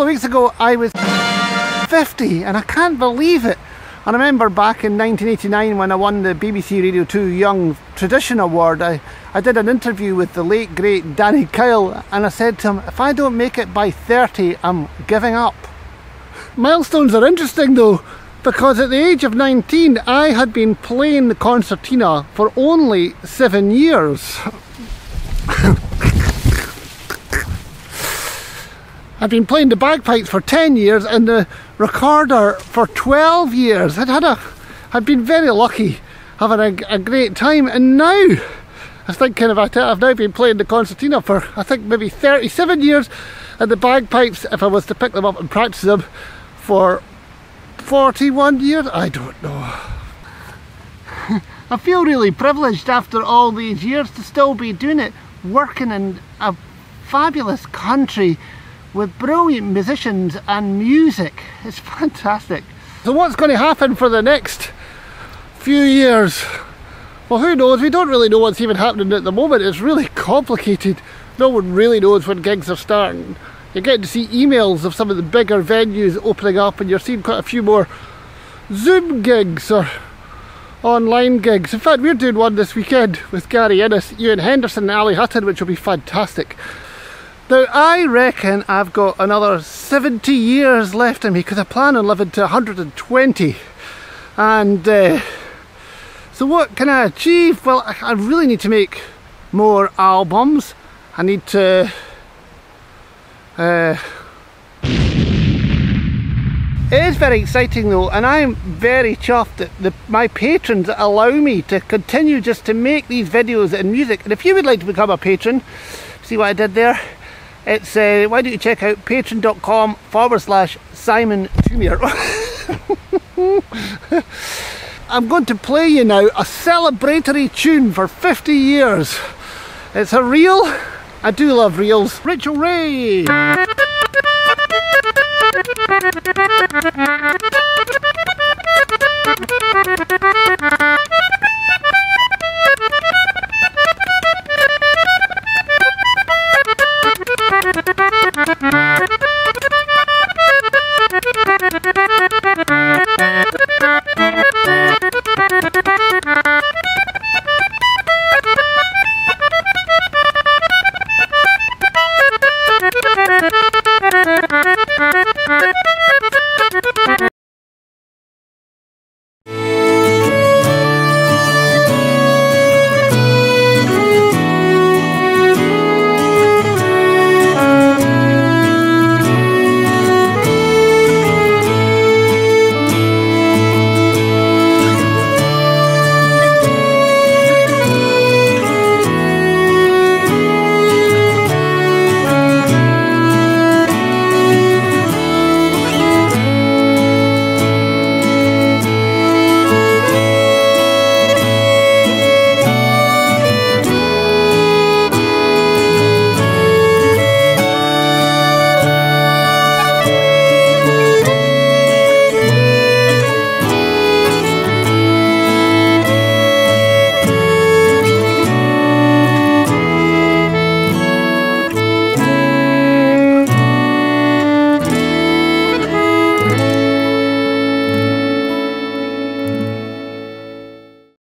couple of weeks ago I was 50 and I can't believe it. I remember back in 1989 when I won the BBC Radio 2 Young Tradition Award, I did an interview with the late great Danny Kyle and I said to him, if I don't make it by 30, I'm giving up. Milestones are interesting though, because at the age of 19 I had been playing the concertina for only 7 years. I've been playing the bagpipes for 10 years and the recorder for 12 years. I'd been very lucky, having a great time, and now I was thinking about it. I've now been playing the concertina for I think maybe 37 years and the bagpipes, if I was to pick them up and practice them, for 41 years? I don't know. I feel really privileged after all these years to still be doing it, working in a fabulous country with brilliant musicians and music. It's fantastic. So what's going to happen for the next few years? Well, who knows? We don't really know what's even happening at the moment. It's really complicated. No one really knows when gigs are starting. You're getting to see emails of some of the bigger venues opening up and you're seeing quite a few more Zoom gigs or online gigs. In fact, we're doing one this weekend with Gary Innes, Ewan Henderson and Ali Hutton, which will be fantastic. Now, I reckon I've got another 70 years left in me because I plan on living to 120. And so what can I achieve? Well, I really need to make more albums. I need to It is very exciting though, and I'm very chuffed that my patrons allow me to continue just to make these videos and music. And if you would like to become a patron, see what I did there? It's why don't you check out patreon.com/Simon Jumier. I'm going to play you now a celebratory tune for 50 years. It's a reel. I do love reels. Rachel Ray.